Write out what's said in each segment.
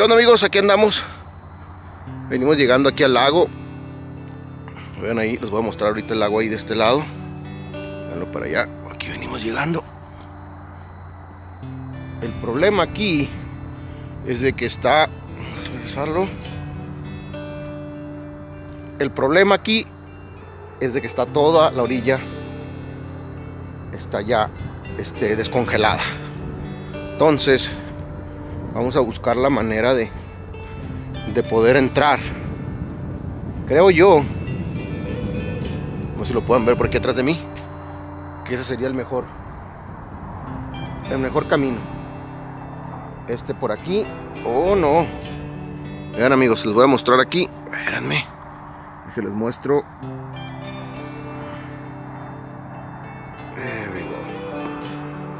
¿Qué onda, amigos? Aquí andamos. Venimos llegando aquí al lago. Vean ahí, les voy a mostrar ahorita el lago ahí de este lado. Veanlo para allá. Aquí venimos llegando. El problema aquí es de que está... Vamos a regresarlo. El problema aquí es de que está toda la orilla, está ya descongelada. Entonces vamos a buscar la manera de poder entrar. Creo yo, no sé si lo pueden ver por aquí atrás de mí, que ese sería el mejor camino. Este por aquí. Oh, no. Vean, amigos, les voy a mostrar aquí. Espérenme que les muestro.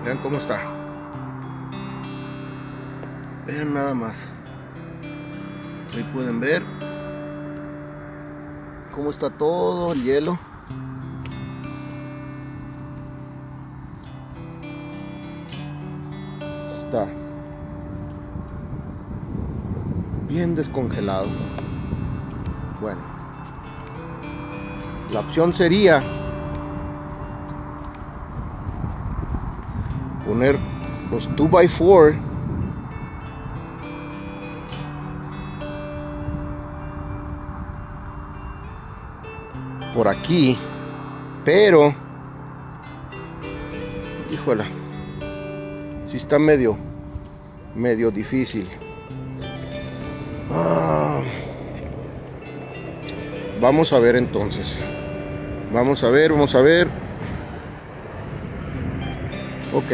Vean cómo está. Vean nada más. Ahí pueden ver cómo está todo el hielo. Está bien descongelado. Bueno, la opción sería poner los 2x4 por aquí, pero híjola, si sí está medio difícil. Vamos a ver entonces. Vamos a ver. Ok.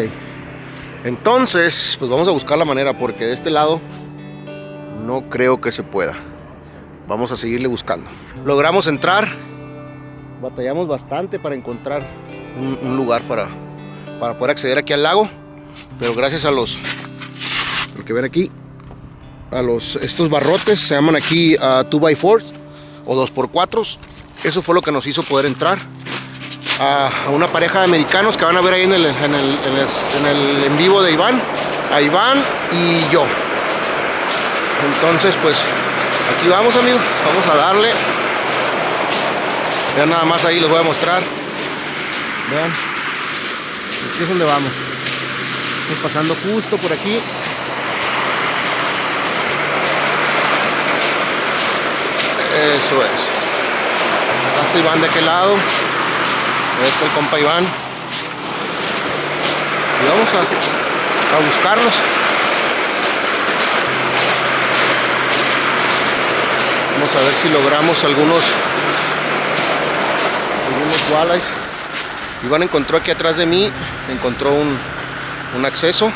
Entonces, pues vamos a buscar la manera, porque de este lado no creo que se pueda. Vamos a seguirle buscando. Logramos entrar. Batallamos bastante para encontrar un lugar para poder acceder aquí al lago. Pero gracias a los... Lo que ven aquí. A los... Estos barrotes se llaman aquí 2x4 o 2x4. Eso fue lo que nos hizo poder entrar. A una pareja de americanos que van a ver ahí en el en vivo de Iván, a Iván y yo. Entonces pues aquí vamos, amigos, vamos a darle. Vean nada más, ahí les voy a mostrar. Vean, aquí es donde vamos. Estoy pasando justo por aquí. Eso es. Acá está Iván de aquel lado. Ahí está el compa Iván. Y vamos a buscarlos. Vamos a ver si logramos algunos walleyes. Iván encontró aquí atrás de mí, encontró un acceso.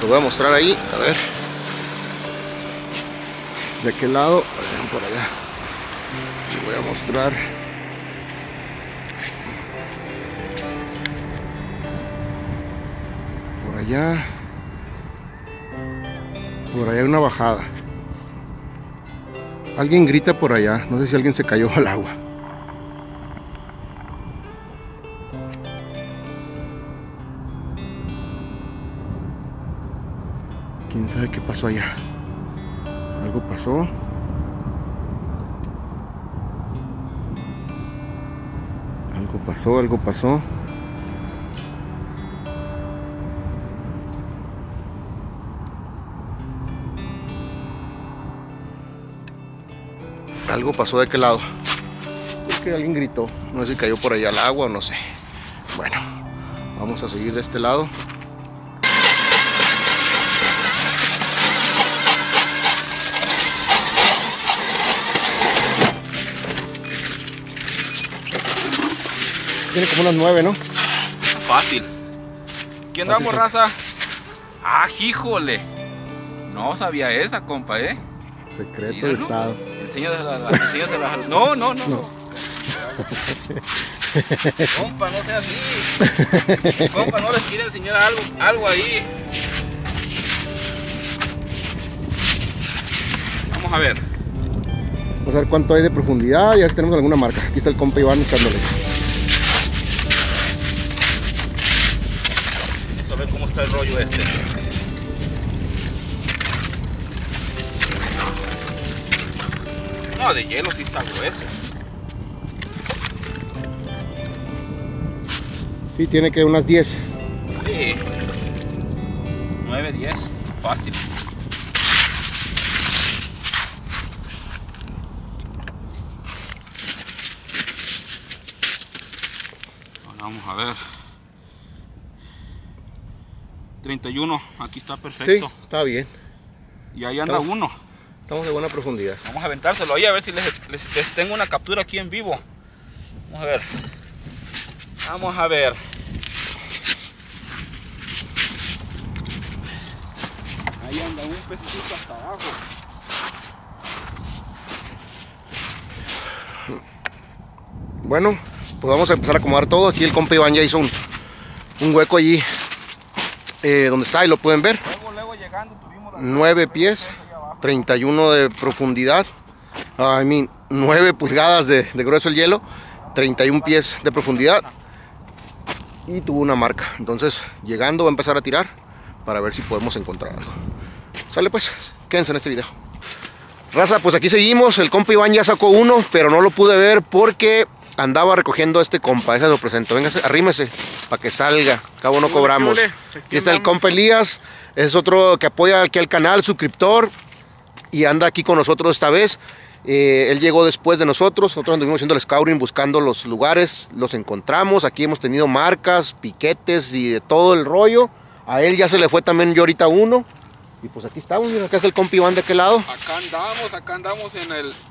Lo voy a mostrar ahí, a ver. De aquel lado, vean por allá. Les voy a mostrar. Allá, por allá hay una bajada. Alguien grita por allá. No sé si alguien se cayó al agua. Quién sabe qué pasó allá. Algo pasó. Algo pasó. Algo pasó de aquel lado. Es que alguien gritó. No sé si cayó por allá al agua o no sé. Bueno, vamos a seguir de este lado. Tiene como unas 9, ¿no? Fácil. ¿Quién damos, raza? ¡Ah, híjole! No sabía esa, compa, ¿eh? Secreto. Míralo. De Estado. Enséñate las... No. Compa, no sea así. Compa, no les quiere enseñar algo ahí. Vamos a ver. Vamos a ver cuánto hay de profundidad. Y a ver si tenemos alguna marca. Aquí está el compa Iván echándole. Vamos a ver cómo está el rollo este. No, de hielo sí está grueso. Sí, tiene que unas 10. Sí. 9, 10. Fácil. Ahora vamos a ver. 31. Aquí está perfecto. Sí, está bien. Y ahí anda uno. Estamos de buena profundidad. Vamos a aventárselo ahí a ver si les tengo una captura aquí en vivo. Vamos a ver. Vamos a ver. Ahí anda un pececito hasta abajo. Bueno, pues vamos a empezar a acomodar todo. Aquí el compa Iván ya hizo un hueco allí donde está y lo pueden ver. Luego llegando tuvimos 9 pies, 31 de profundidad. 9 pulgadas de grueso el hielo, 31 pies de profundidad. Y tuvo una marca. Entonces, llegando va a empezar a tirar para ver si podemos encontrar algo. Sale pues, quédense en este video. Raza, pues aquí seguimos. El compa Iván ya sacó uno, pero no lo pude ver porque andaba recogiendo a este compa. Ese lo presento. Véngase, arrímese para que salga. Cabo no cobramos. Aquí está el compa Elías. Es otro que apoya aquí al canal, suscriptor. Y anda aquí con nosotros esta vez. Él llegó después de nosotros anduvimos haciendo el scouting, buscando los lugares, los encontramos, aquí hemos tenido marcas, piquetes y de todo el rollo. A él ya se le fue también yo ahorita uno. Y pues aquí estamos, mira, acá está el compi Iván de aquel lado. Acá andamos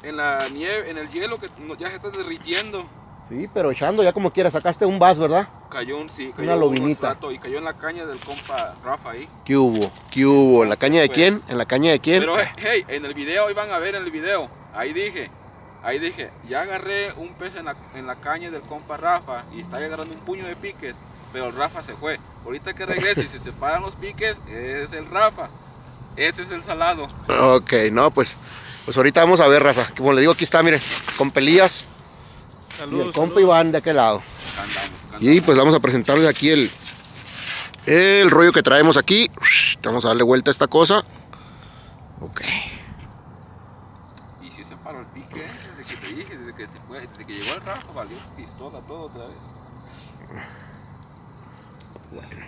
en la nieve, en el hielo que ya se está derritiendo. Sí, pero echando ya como quiera, sacaste un vas, ¿verdad? Cayó un, sí, cayó una lobinita. Y cayó en la caña del compa Rafa ahí. ¿Qué hubo? ¿Qué hubo? ¿En la caña de quién? ¿En la caña de quién? Pero hey, en el video, hoy van a ver en el video. Ahí dije, ya agarré un pez en la caña del compa Rafa y está agarrando un puño de piques, pero el Rafa se fue. Ahorita que regrese y se separan los piques, es el Rafa. Ese es el salado. Ok, no, pues ahorita vamos a ver, Rafa. Como le digo, aquí está, miren, compa Elías y el compa Iván de aquel lado. Andamos. Y pues vamos a presentarles aquí el rollo que traemos aquí. Vamos a darle vuelta a esta cosa. Ok. El pique, desde que te dije, desde que se fue, desde que llegó el Rafa, valió pistola todo otra vez. Bueno,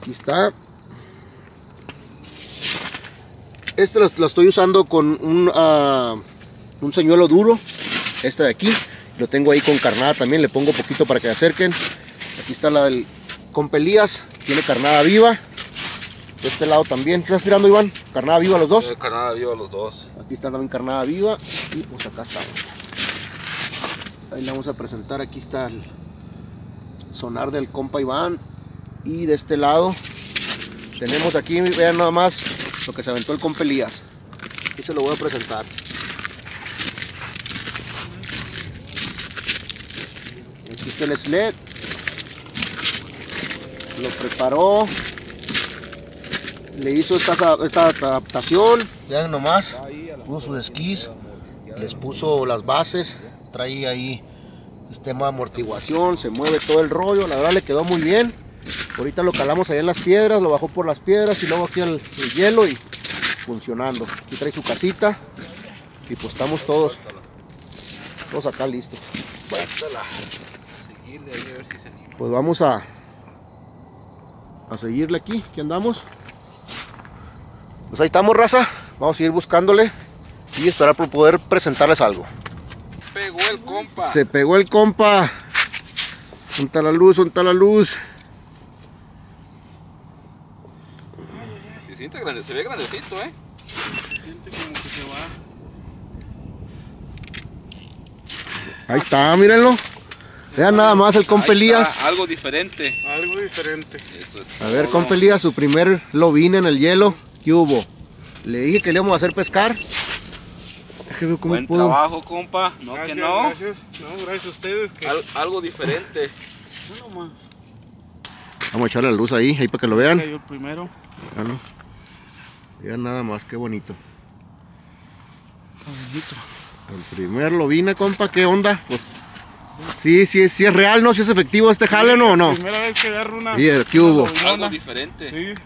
aquí está. Este lo estoy usando con un señuelo duro, este de aquí. Lo tengo ahí con carnada también, le pongo poquito para que se acerquen. Aquí está la del compa Elías, tiene carnada viva. De este lado también. ¿Estás tirando, Iván? ¿Carnada viva los dos? Carnada viva los dos. Aquí está también carnada viva. Y pues acá está. Ahí la vamos a presentar. Aquí está el sonar del compa Iván. Y de este lado tenemos aquí, vean nada más, lo que se aventó el compa Elías. Aquí se lo voy a presentar. Aquí está el sled. Lo preparó. Le hizo esta adaptación, vean nomás, puso sus esquís, les puso las bases, traía ahí sistema de amortiguación, se mueve todo el rollo, la verdad le quedó muy bien. Ahorita lo calamos ahí en las piedras, lo bajó por las piedras y luego aquí el hielo y funcionando. Aquí trae su casita y pues estamos todos acá listos. Bueno, pues vamos a seguirle aquí, aquí andamos. Pues ahí estamos, raza, vamos a ir buscándole y esperar por poder presentarles algo. Se pegó el compa. Onta la luz. Se siente grande, se ve grandecito, Se siente como que se va. Ahí está, mírenlo. Vean nada más el compa Elías. Algo diferente. Eso es. A ver, compa Elías, su primer lobín en el hielo. ¿Qué hubo? Le dije que le íbamos a hacer pescar. Buen trabajo, compa. No, gracias, que no. Gracias. No, gracias a ustedes. Que... Algo diferente. Bueno, vamos a echarle la luz ahí para que lo vean. Yo el primero. Vean, nada más, qué bonito. El primer lo vine, compa. ¿Qué onda? Pues sí es real, ¿no? Si es efectivo este jale, ¿no? La primera vez que agarro una. Bien, ¿qué hubo? Algo diferente. Sí.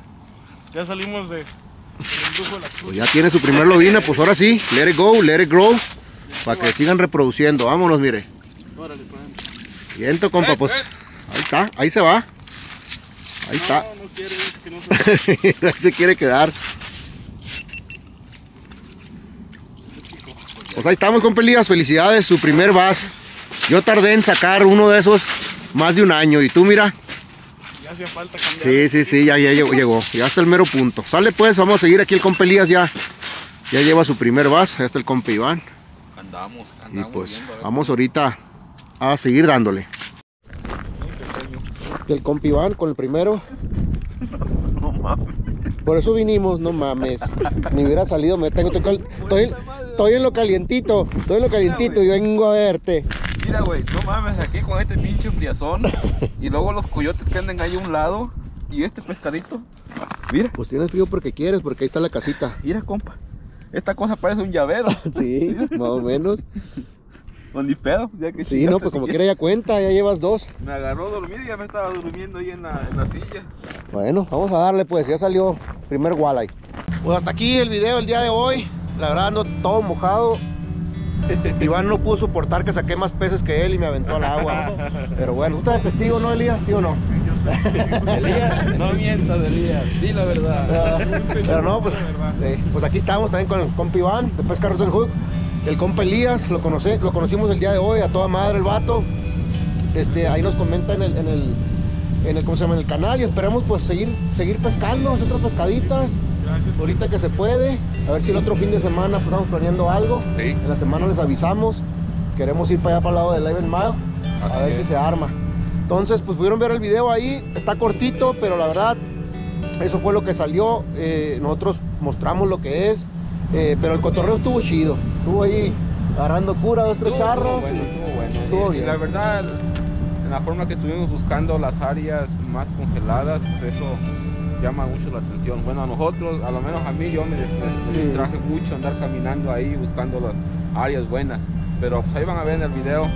Ya salimos de... Pues ya tiene su primer lobina, pues ahora sí, let it go, let it grow. para que sigan reproduciendo. Vámonos, mire. Órale, pues. Viento, compa, pues. Ahí está, ahí se va. Ahí está. No quiere, dice que no se va. Se quiere quedar. Pues ahí estamos, compa Elías, felicidades, su primer bass. Yo tardé en sacar uno de esos más de un año, y tú mira. Ya hacía falta cambiar. Sí, ya llegó, ya hasta el mero punto. Sale pues, vamos a seguir aquí el compa Elías ya. Ya lleva su primer bass, ya está el compa Iván. Andamos. Y pues vamos ahorita a seguir dándole. El compa Iván con el primero. No mames. Por eso vinimos, no mames. Ni hubiera salido, me tengo estoy en lo calientito, y vengo a verte. Mira, güey, no mames, aquí con este pinche friazón y luego los coyotes que andan ahí a un lado y este pescadito. Mira, pues tienes frío porque quieres, porque ahí está la casita. Mira, compa, esta cosa parece un llavero. Sí, más o menos. Pues ni pedo, ya que sí, no, pues como quiera ya cuenta, ya llevas dos. Me agarró dormido y ya me estaba durmiendo ahí en la silla. Bueno, vamos a darle pues, ya salió primer walleye. Pues hasta aquí el video el día de hoy. La verdad ando todo mojado. Iván no pudo soportar que saqué más peces que él y me aventó al agua. Pero bueno, usted es testigo, ¿no, Elías? ¿Sí o no? Sí, yo soy. Elías, no mientas, Elías, di la verdad. Pero no, pues, pues aquí estamos también con el compa Iván de Pesca Rosenhug. El compa Elías, lo conocimos el día de hoy, a toda madre el vato. Ahí nos comenta en el canal y esperamos pues seguir pescando, hacer otras pescaditas. Gracias. Ahorita que se puede, a ver si el otro fin de semana pues, estamos planeando algo. Sí. En la semana les avisamos, queremos ir para allá, para el lado de Live and Mag, a ver si se arma. Entonces pues pudieron ver el video ahí, está cortito, pero la verdad eso fue lo que salió. Nosotros mostramos lo que es. Pero el cotorreo estuvo chido, estuvo ahí agarrando cura de otros charros. Estuvo bueno. Y la verdad, en la forma que estuvimos buscando las áreas más congeladas, pues eso llama mucho la atención. Bueno, a nosotros, a lo menos a mí, yo me distraje mucho andar caminando ahí buscando las áreas buenas. Pero pues ahí van a ver en el video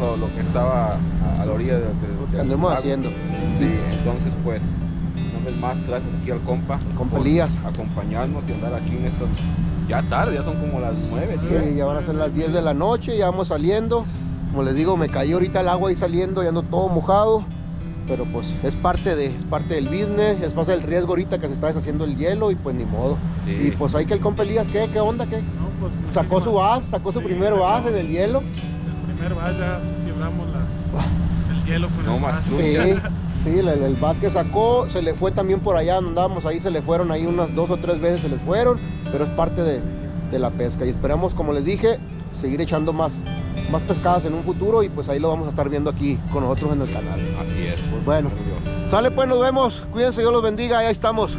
todo lo que estaba a la orilla de lo que andamos haciendo. Sí, entonces pues una vez más gracias aquí al compa, Elías, acompañarnos y andar aquí en estos. Ya tarde, ya son como las 9. Sí, ¿sí? Ya van a ser las 10 de la noche, ya vamos saliendo. Como les digo, me cayó ahorita el agua ahí saliendo, ya ando todo mojado. Pero pues es parte del business, es parte del riesgo ahorita que se está deshaciendo el hielo y pues ni modo. Sí. Y pues ahí que el compa Elías, ¿qué onda? ¿Qué? No, pues, sacó su base, sacó su primer base del hielo. El primer base ya quebramos el hielo con el base. Sí, el base que sacó, se le fue también por allá, andábamos ahí, se le fueron ahí unas 2 o 3 veces, se les fueron, pero es parte de la pesca y esperamos, como les dije, seguir echando más pescadas en un futuro y pues ahí lo vamos a estar viendo aquí con nosotros en el canal. Así es. Pues bueno, sale pues, nos vemos, cuídense, Dios los bendiga, ahí estamos.